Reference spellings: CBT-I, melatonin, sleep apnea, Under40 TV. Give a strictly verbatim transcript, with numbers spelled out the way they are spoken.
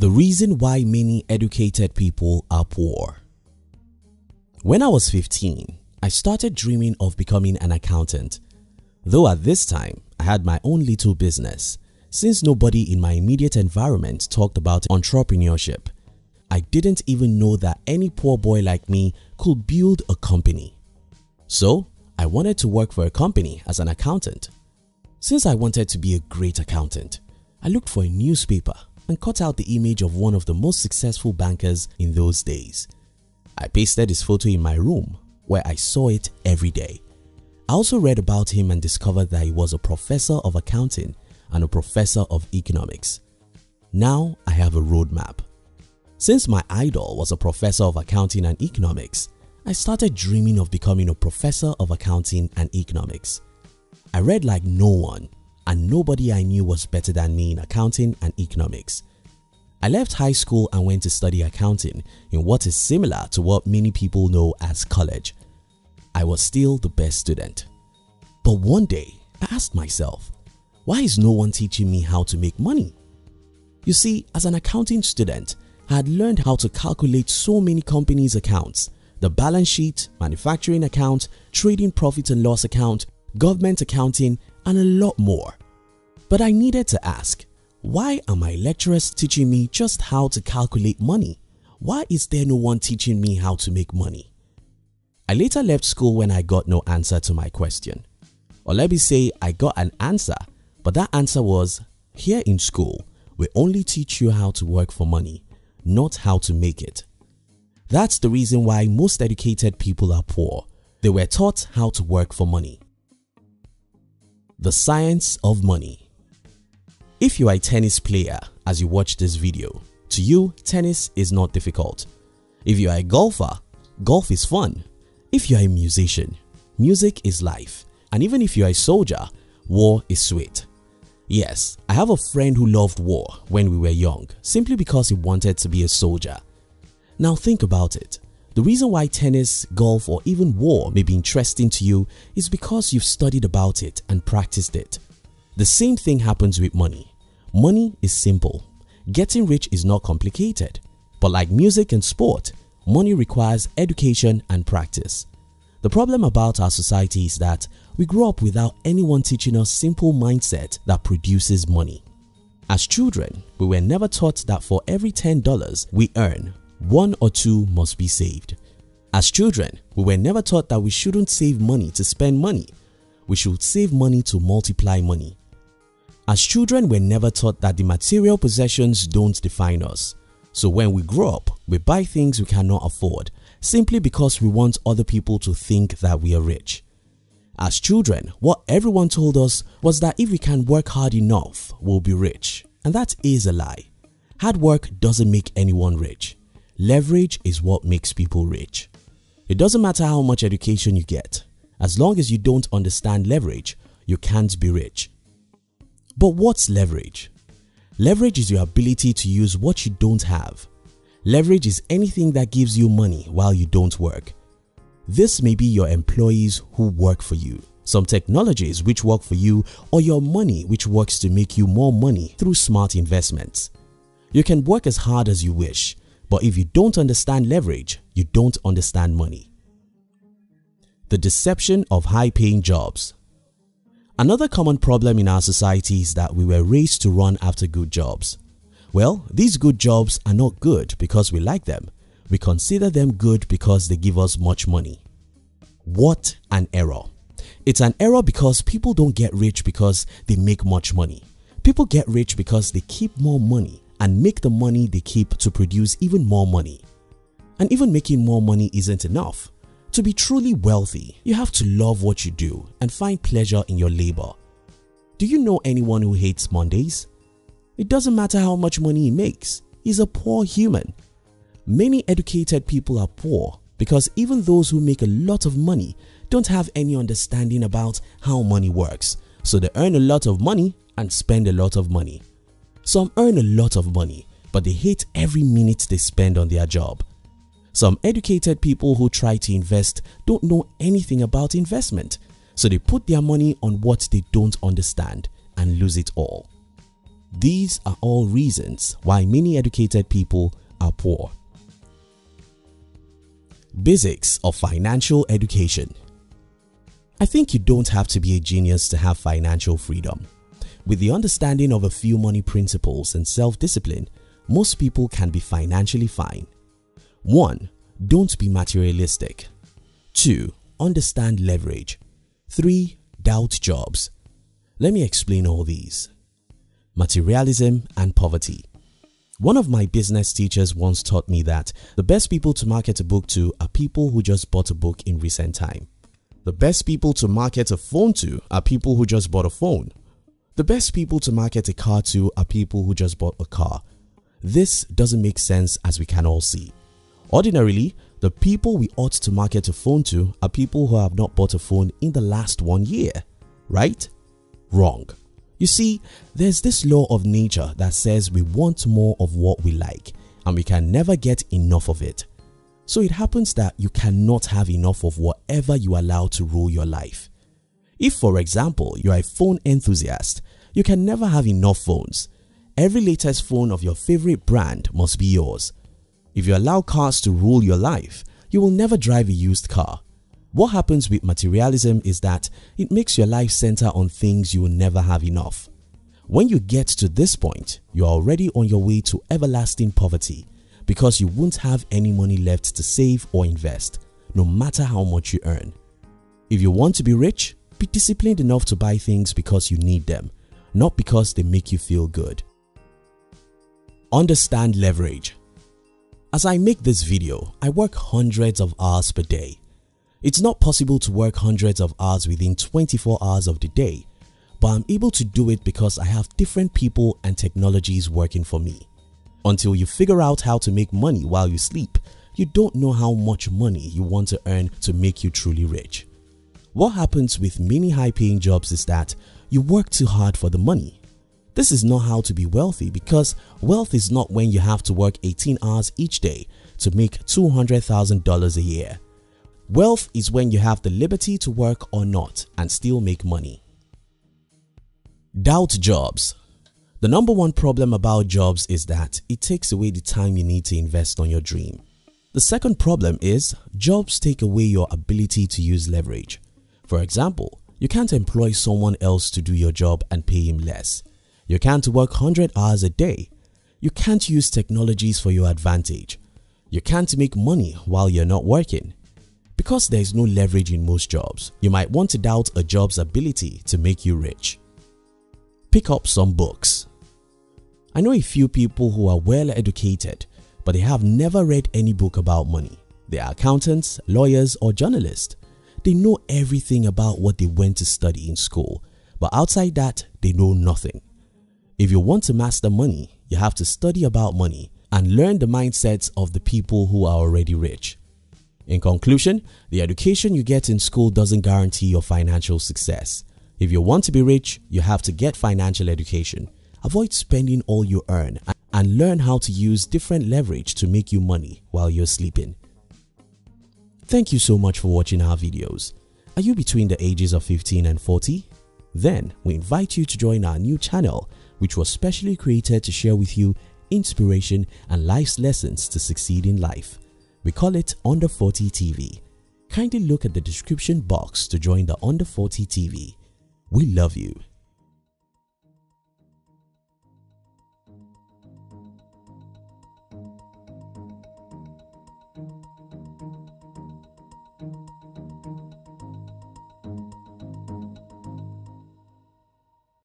The reason why many educated people are poor. When I was fifteen, I started dreaming of becoming an accountant, though at this time I had my own little business. Since nobody in my immediate environment talked about entrepreneurship, I didn't even know that any poor boy like me could build a company. So I wanted to work for a company as an accountant. Since I wanted to be a great accountant, I looked for a newspaper and cut out the image of one of the most successful bankers in those days. I pasted his photo in my room where I saw it every day. I also read about him and discovered that he was a professor of accounting and a professor of economics. Now I have a roadmap. Since my idol was a professor of accounting and economics, I started dreaming of becoming a professor of accounting and economics. I read like no one, and nobody I knew was better than me in accounting and economics. I left high school and went to study accounting in what is similar to what many people know as college. I was still the best student. But one day, I asked myself, why is no one teaching me how to make money? You see, as an accounting student, I had learned how to calculate so many companies' accounts, the balance sheet, manufacturing account, trading profit and loss account, government accounting, and a lot more. But I needed to ask, why are my lecturers teaching me just how to calculate money? Why is there no one teaching me how to make money? I later left school when I got no answer to my question. Or let me say I got an answer, but that answer was, here in school, we only teach you how to work for money, not how to make it. That's the reason why most educated people are poor. They were taught how to work for money. The science of money. If you are a tennis player as you watch this video, to you, tennis is not difficult. If you are a golfer, golf is fun. If you are a musician, music is life. And even if you are a soldier, war is sweet. Yes, I have a friend who loved war when we were young simply because he wanted to be a soldier. Now think about it. The reason why tennis, golf, or even war may be interesting to you is because you've studied about it and practiced it. The same thing happens with money. Money is simple. Getting rich is not complicated. But like music and sport, money requires education and practice. The problem about our society is that we grow up without anyone teaching us simple mindset that produces money. As children, we were never taught that for every ten dollars we earn, one or two must be saved. As children, we were never taught that we shouldn't save money to spend money. We should save money to multiply money. As children, we were never taught that the material possessions don't define us. So when we grow up, we buy things we cannot afford simply because we want other people to think that we are rich. As children, what everyone told us was that if we can work hard enough, we'll be rich. And that is a lie. Hard work doesn't make anyone rich. Leverage is what makes people rich. It doesn't matter how much education you get. As long as you don't understand leverage, you can't be rich. But what's leverage? Leverage is your ability to use what you don't have. Leverage is anything that gives you money while you don't work. This may be your employees who work for you, some technologies which work for you, or your money which works to make you more money through smart investments. You can work as hard as you wish, but if you don't understand leverage, you don't understand money. The deception of high-paying jobs. Another common problem in our society is that we were raised to run after good jobs. Well, these good jobs are not good because we like them. We consider them good because they give us much money. What an error! It's an error because people don't get rich because they make much money. People get rich because they keep more money and make the money they keep to produce even more money. And even making more money isn't enough. To be truly wealthy, you have to love what you do and find pleasure in your labor. Do you know anyone who hates Mondays? It doesn't matter how much money he makes, he's a poor human. Many educated people are poor because even those who make a lot of money don't have any understanding about how money works, so they earn a lot of money and spend a lot of money. Some earn a lot of money, but they hate every minute they spend on their job. Some educated people who try to invest don't know anything about investment, so they put their money on what they don't understand and lose it all. These are all reasons why many educated people are poor. Basics of financial education. I think you don't have to be a genius to have financial freedom. With the understanding of a few money principles and self-discipline, most people can be financially fine. one. Don't be materialistic. two. Understand leverage. three. Doubt jobs. Let me explain all these. Materialism and poverty. One of my business teachers once taught me that the best people to market a book to are people who just bought a book in recent time. The best people to market a phone to are people who just bought a phone. The best people to market a car to are people who just bought a car. This doesn't make sense, as we can all see. Ordinarily, the people we ought to market a phone to are people who have not bought a phone in the last one year, right? Wrong. You see, there's this law of nature that says we want more of what we like and we can never get enough of it. So it happens that you cannot have enough of whatever you allow to rule your life. If, for example, you are a phone enthusiast, you can never have enough phones. Every latest phone of your favorite brand must be yours. If you allow cars to rule your life, you will never drive a used car. What happens with materialism is that it makes your life center on things you will never have enough. When you get to this point, you are already on your way to everlasting poverty because you won't have any money left to save or invest, no matter how much you earn. If you want to be rich, be disciplined enough to buy things because you need them, not because they make you feel good. Understand leverage. As I make this video, I work hundreds of hours per day. It's not possible to work hundreds of hours within twenty-four hours of the day, but I'm able to do it because I have different people and technologies working for me. Until you figure out how to make money while you sleep, you don't know how much money you want to earn to make you truly rich. What happens with many high-paying jobs is that you work too hard for the money. This is not how to be wealthy, because wealth is not when you have to work eighteen hours each day to make two hundred thousand dollars a year. Wealth is when you have the liberty to work or not and still make money. Doubt jobs. The number one problem about jobs is that it takes away the time you need to invest on your dream. The second problem is jobs take away your ability to use leverage. For example, you can't employ someone else to do your job and pay him less. You can't work one hundred hours a day. You can't use technologies for your advantage. You can't make money while you're not working. Because there is no leverage in most jobs, you might want to doubt a job's ability to make you rich. Pick up some books. I know a few people who are well educated, but they have never read any book about money. They are accountants, lawyers, or journalists. They know everything about what they went to study in school, but outside that, they know nothing. If you want to master money, you have to study about money and learn the mindsets of the people who are already rich. In conclusion, the education you get in school doesn't guarantee your financial success. If you want to be rich, you have to get financial education. Avoid spending all you earn and learn how to use different leverage to make you money while you're sleeping. Thank you so much for watching our videos. Are you between the ages of fifteen and forty? Then we invite you to join our new channel, which was specially created to share with you inspiration and life's lessons to succeed in life. We call it Under forty T V. Kindly look at the description box to join the Under forty T V. We love you.